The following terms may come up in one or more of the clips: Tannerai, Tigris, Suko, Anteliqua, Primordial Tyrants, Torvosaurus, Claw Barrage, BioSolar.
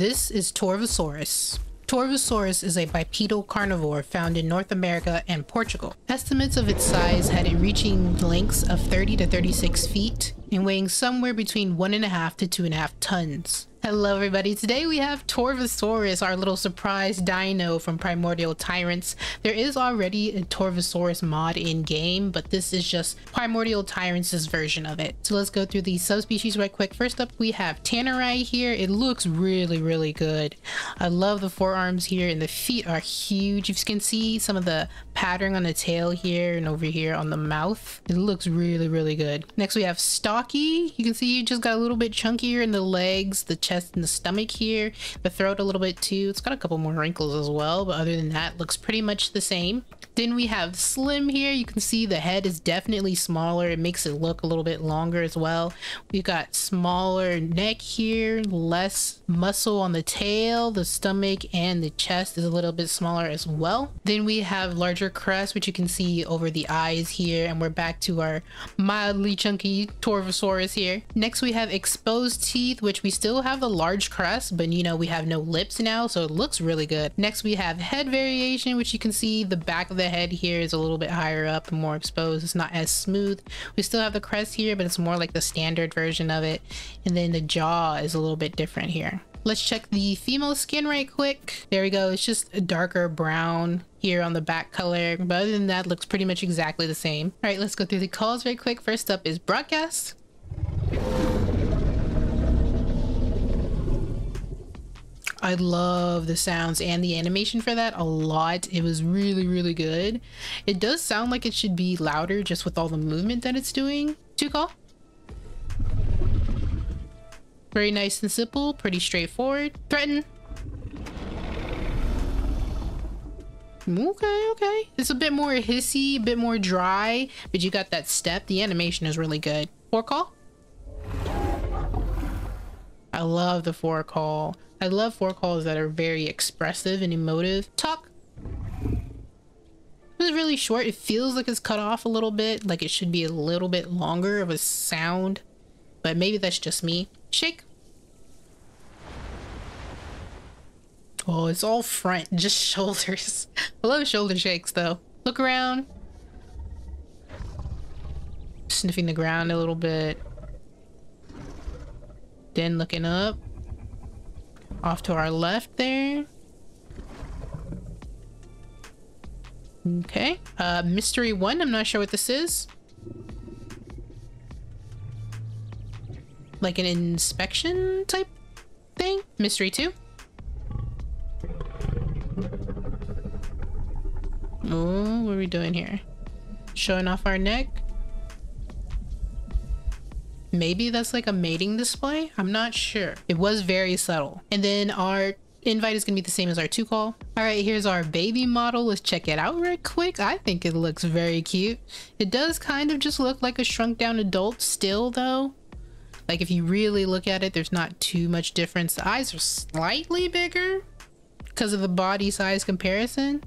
This is Torvosaurus. Torvosaurus is a bipedal carnivore found in North America and Portugal. Estimates of its size had it reaching lengths of 30 to 36 feet and weighing somewhere between 1.5 to 2.5 tons. Hello everybody, today we have Torvosaurus, our little surprise dino from Primordial Tyrants. There is already a Torvosaurus mod in game, but this is just Primordial Tyrants' version of it. So let's go through the subspecies right quick. First up we have Tannerai here. It looks really good. I love the forearms here and the feet are huge. If you can see some of the pattern on the tail here and over here on the mouth, it looks really good. Next we have Stocky. You can see you just got a little bit chunkier in the legs, the chest and the stomach here, the throat a little bit too. It's got a couple more wrinkles as well, but other than that looks pretty much the same. Then we have Slim here. You can see the head is definitely smaller. It makes it look a little bit longer as well. We've got smaller neck here, less muscle on the tail, the stomach and the chest is a little bit smaller as well. Then we have larger crest, which you can see over the eyes here, and we're back to our mildly chunky Torvosaurus here. Next we have exposed teeth, which we still have a large crest, but you know, we have no lips now, so it looks really good. Next we have head variation, which you can see the back of the head here is a little bit higher up and more exposed. It's not as smooth. We still have the crest here, but it's more like the standard version of it, and then the jaw is a little bit different here. Let's check the female skin right quick. There we go. It's just a darker brown here on the back color, but other than that looks pretty much exactly the same. All right, let's go through the calls right quick. First up is Broadcast. I love the sounds and the animation for that a lot. It was really good. It does sound like it should be louder just with all the movement that it's doing. Suko. Very nice and simple, pretty straightforward. Threaten. Okay. It's a bit more hissy, a bit more dry, but you got that step. The animation is really good. Forecall. I love the forecall. I love forecalls that are very expressive and emotive. Talk. It was really short. It feels like it's cut off a little bit, like it should be a little bit longer of a sound, but maybe that's just me. Shake. Oh, it's all front, just shoulders. I love shoulder shakes though. Look around. Sniffing the ground a little bit. Then looking up. Off to our left there. Okay. Mystery one. I'm not sure what this is. Like an inspection type thing? Mystery two. Oh, what are we doing here? Showing off our neck. Maybe that's like a mating display. I'm not sure. It was very subtle. And then our invite is gonna be the same as our two call. All right, here's our baby model. Let's check it out right quick. I think it looks very cute. It does kind of just look like a shrunk down adult still though. Like if you really look at it, there's not too much difference. The eyes are slightly bigger because of the body size comparison.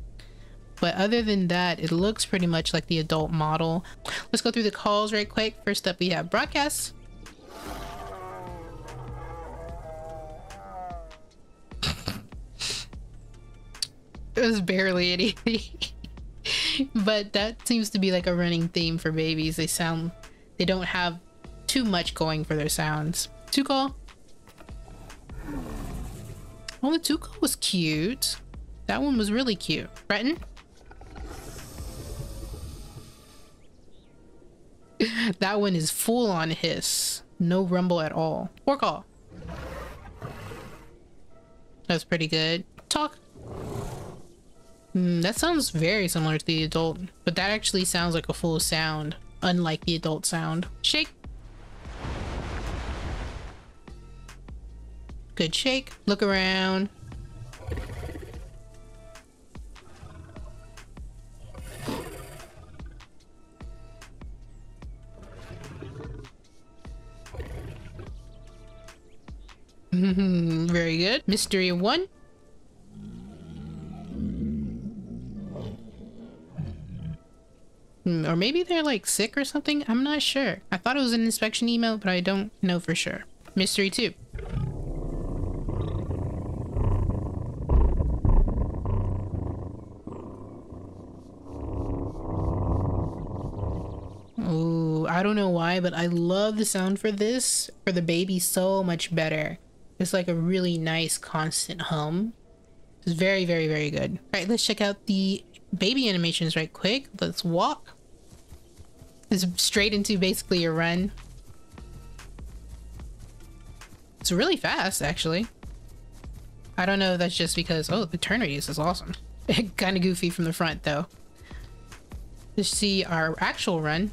But other than that, it looks pretty much like the adult model. Let's go through the calls right quick. First up, we have Broadcast. It was barely anything. But that seems to be like a running theme for babies. They don't have too much going for their sounds. Suko. Oh, the Suko was cute. That one was really cute. Breton. That one is full on hiss. No rumble at all. Forecall. That's pretty good. Talk. That sounds very similar to the adult, but that actually sounds like a full sound, unlike the adult sound. Shake. Good shake. Look around. Very good. Mystery one. Or maybe they're like sick or something. I'm not sure. I thought it was an inspection email, but I don't know for sure. Mystery two. I don't know why, but I love the sound for this, for the baby, so much better. It's like a really nice constant hum. It's very, very, very good. All right, let's check out the baby animations right quick. Let's walk. It's straight into basically a run. It's really fast, actually. I don't know if that's just because, oh, the turn radius is awesome. Kind of goofy from the front, though. Let's see our actual run.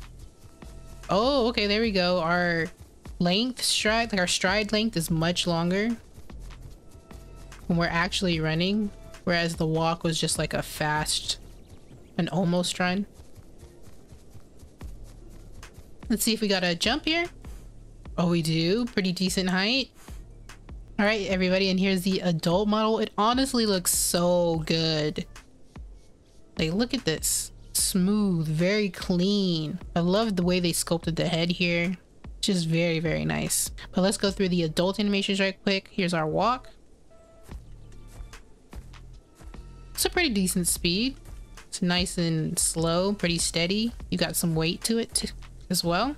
Oh, okay, there we go. Our length stride, like our stride length is much longer when we're actually running, whereas the walk was just like a fast, an almost run. Let's see if we got a jump here. Oh, we do. Pretty decent height. All right, everybody, and here's the adult model. It honestly looks so good. Like, look at this. Smooth, very clean. I love the way they sculpted the head here. Just very, very nice. But let's go through the adult animations right quick. Here's our walk. It's a pretty decent speed. It's nice and slow, pretty steady. You got some weight to it as well.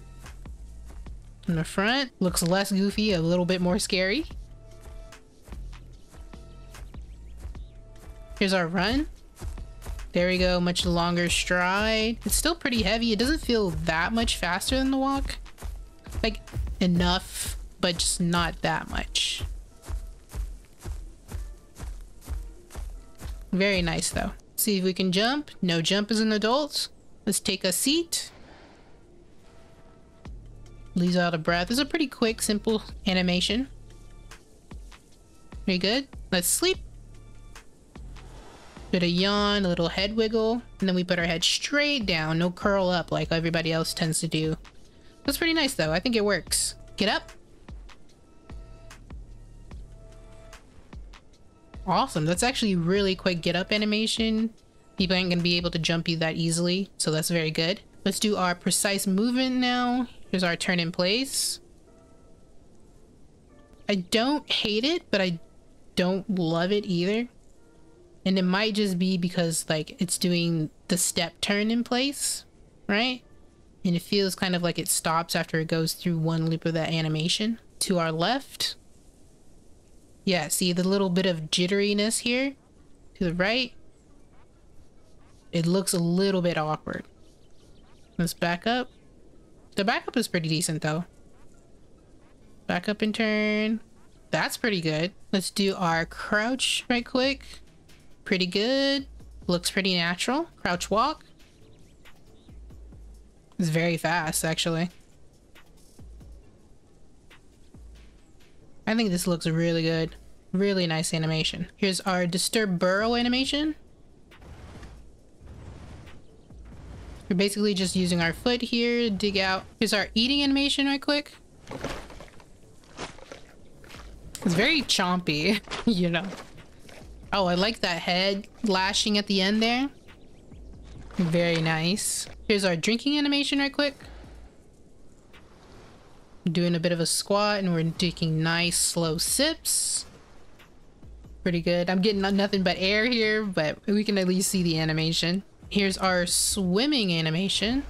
In the front, looks less goofy, a little bit more scary. Here's our run. There we go, much longer stride. It's still pretty heavy. It doesn't feel that much faster than the walk. Like, enough, but just not that much. Very nice, though. See if we can jump. No jump as an adult. Let's take a seat. Leaves out of breath. It's a pretty quick, simple animation. Very good. Let's sleep. Bit of yawn, a little head wiggle, and then we put our head straight down. No curl up like everybody else tends to do. That's pretty nice, though. I think it works. Get up. Awesome. That's actually really quick get up animation. People ain't gonna be able to jump you that easily, so that's very good. Let's do our precise movement now. Here's our turn in place. I don't hate it, but I don't love it either. And it might just be because, like, it's doing the step turn in place, right? And it feels kind of like it stops after it goes through one loop of that animation. To our left. Yeah, see the little bit of jitteriness here? To the right. It looks a little bit awkward. Let's back up. The backup is pretty decent, though. Back up and turn. That's pretty good. Let's do our crouch right quick. Pretty good. Looks pretty natural. Crouch walk. It's very fast, actually. I think this looks really good. Really nice animation. Here's our disturb burrow animation. We're basically just using our foot here to dig out. Here's our eating animation right quick. It's very chompy, you know. Oh, I like that head lashing at the end there. Very nice. Here's our drinking animation right quick. Doing a bit of a squat and we're taking nice slow sips. Pretty good. I'm getting nothing but air here, but we can at least see the animation. Here's our swimming animation.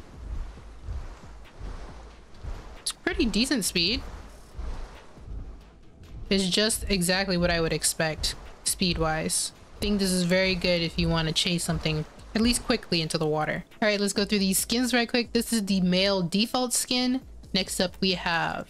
It's pretty decent speed. It's just exactly what I would expect. Speed wise, I think this is very good if you want to chase something at least quickly into the water. All right, let's go through these skins right quick. This is the male default skin. Next up, we have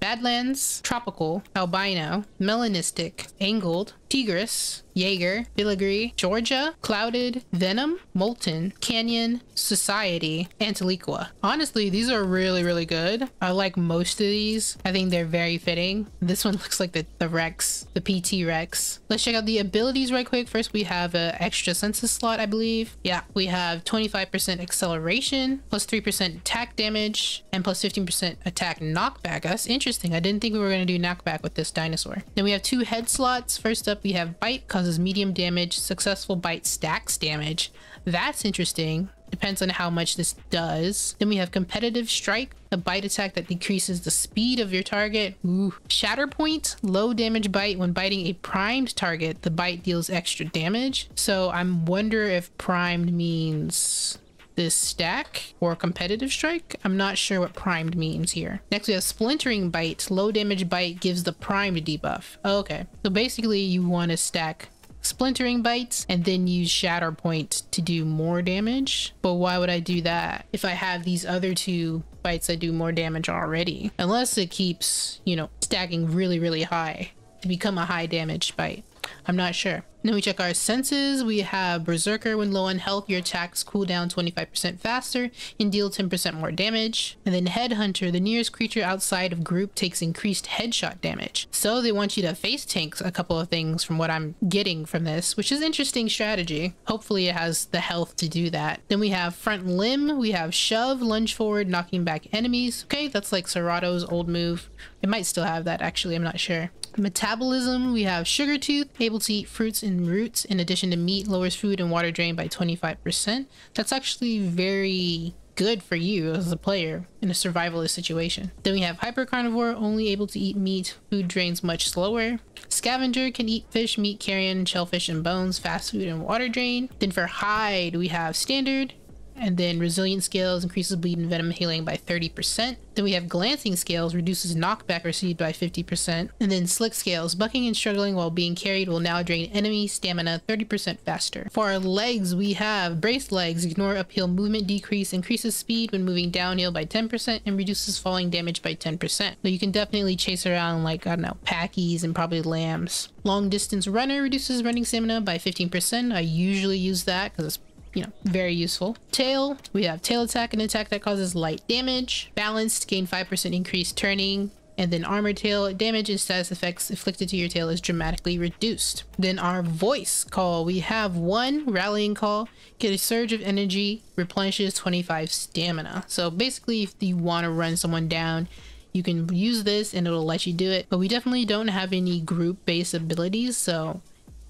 Badlands, Tropical, Albino, Melanistic, Angled, Tigris, Jaeger, Filigree, Georgia, Clouded, Venom, Molten, Canyon, Society, Anteliqua. Honestly, these are really, really good. I like most of these. I think they're very fitting. This one looks like the Rex, the PT Rex. Let's check out the abilities right quick. First, we have an extra census slot, I believe. Yeah, we have 25% acceleration, plus 3% attack damage, and plus 15% attack knockback. That's interesting. I didn't think we were going to do knockback with this dinosaur. Then we have two head slots. First up, we have bite, causes medium damage. Successful bite stacks damage. That's interesting. Depends on how much this does. Then we have competitive strike, a bite attack that decreases the speed of your target. Ooh. Shatter point, low damage bite. When biting a primed target, the bite deals extra damage. So I'm wonder if primed means this stack or competitive strike. I'm not sure what primed means here. Next we have splintering bite. Low damage bite gives the primed debuff. Okay, so basically you want to stack splintering bites and then use shatter point to do more damage. But why would I do that if I have these other two bites that do more damage already? Unless it keeps, you know, stacking really, really high to become a high damage bite. I'm not sure. Then we check our senses. We have Berserker. When low on health, your attacks cool down 25% faster and deal 10% more damage. And then Headhunter. The nearest creature outside of group takes increased headshot damage. So they want you to face tank a couple of things from what I'm getting from this, which is interesting strategy. Hopefully it has the health to do that. Then we have Front Limb. We have Shove. Lunge forward, knocking back enemies. Okay, that's like Serato's old move. It might still have that actually, I'm not sure. Metabolism. We have Sugar Tooth. Able to eat fruits and roots in addition to meat, lowers food and water drain by 25%. That's actually very good for you as a player in a survivalist situation. Then we have Hyper Carnivore. Only able to eat meat, food drains much slower. Scavenger. Can eat fish, meat, carrion, shellfish, and bones, fast food and water drain. Then for Hide we have Standard. And then Resilient Scales. Increases bleed and venom healing by 30%. Then we have Glancing Scales. Reduces knockback received by 50%. And then Slick Scales. Bucking and struggling while being carried will now drain enemy stamina 30% faster. For our legs, we have Braced Legs. Ignore uphill movement decrease. Increases speed when moving downhill by 10% and reduces falling damage by 10%. So you can definitely chase around, like, I don't know, packies and probably lambs. Long Distance Runner. Reduces running stamina by 15%. I usually use that because it's, you know, very useful. Tail. We have Tail Attack, an attack that causes light damage. Balanced. Gain 5% increased turning. And then Armor Tail. Damage and status effects afflicted to your tail is dramatically reduced. Then our Voice Call. We have one Rallying Call. Get a surge of energy. Replenishes 25 stamina. So basically if you want to run someone down, you can use this and it'll let you do it. But we definitely don't have any group based abilities, so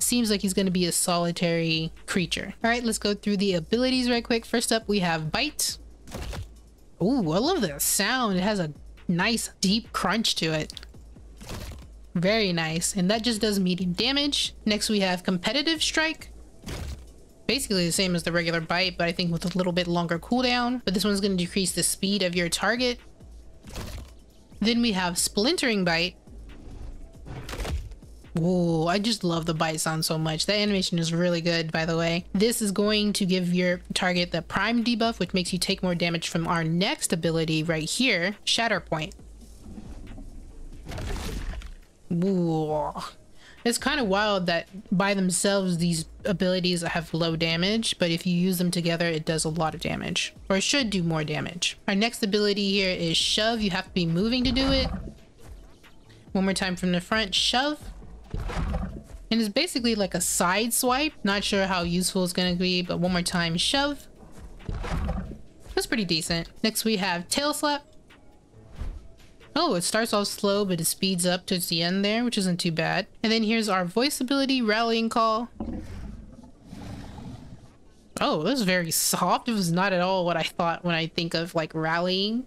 seems like he's going to be a solitary creature. All right, let's go through the abilities right quick. First up, we have Bite. Ooh, I love the sound. It has a nice deep crunch to it. Very nice. And that just does medium damage. Next, we have Competitive Strike. Basically the same as the regular Bite, but I think with a little bit longer cooldown. But this one's going to decrease the speed of your target. Then we have Splintering Bite. Ooh, I just love the bite sound so much. That animation is really good, by the way. This is going to give your target the prime debuff, which makes you take more damage from our next ability right here, Shatter Point. Ooh. It's kind of wild that by themselves, these abilities have low damage, but if you use them together, it does a lot of damage, or it should do more damage. Our next ability here is Shove. You have to be moving to do it. One more time from the front, Shove. And it's basically like a side swipe. Not sure how useful it's going to be, but one more time, Shove. That's pretty decent. Next we have Tail Slap. Oh, it starts off slow, but it speeds up towards the end there, which isn't too bad. And then here's our voice ability, Rallying Call. Oh, this is very soft. It was not at all what I thought when I think of like rallying.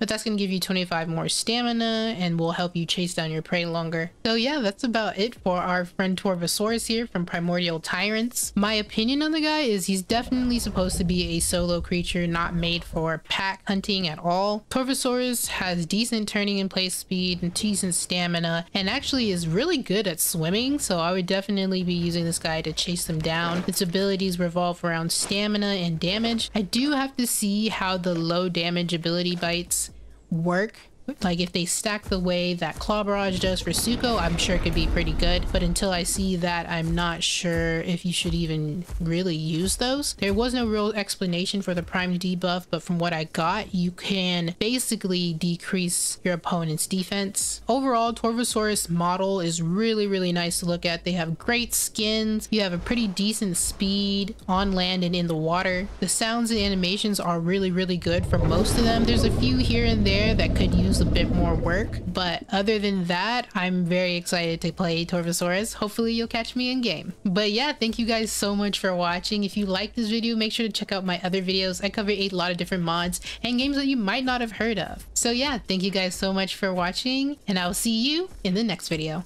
But that's going to give you 25 more stamina and will help you chase down your prey longer. So yeah, that's about it for our friend Torvosaurus here from Primordial Tyrants. My opinion on the guy is he's definitely supposed to be a solo creature, not made for pack hunting at all. Torvosaurus has decent turning and play speed and decent stamina, and actually is really good at swimming, so I would definitely be using this guy to chase them down. Its abilities revolve around stamina and damage. I do have to see how the low damage ability bites work, like if they stack the way that Claw Barrage does for Suko, I'm sure it could be pretty good, but until I see that, I'm not sure if you should even really use those. There was no real explanation for the prime debuff, but from what I got, you can basically decrease your opponent's defense. Overall, Torvosaurus model is really, really nice to look at. They have great skins. You have a pretty decent speed on land and in the water. The sounds and animations are really, really good for most of them. There's a few here and there that could use a bit more work, but other than that, I'm very excited to play Torvosaurus. Hopefully you'll catch me in game. But yeah, thank you guys so much for watching. If you like this video, make sure to check out my other videos. I cover a lot of different mods and games that you might not have heard of. So yeah, thank you guys so much for watching, and I'll see you in the next video.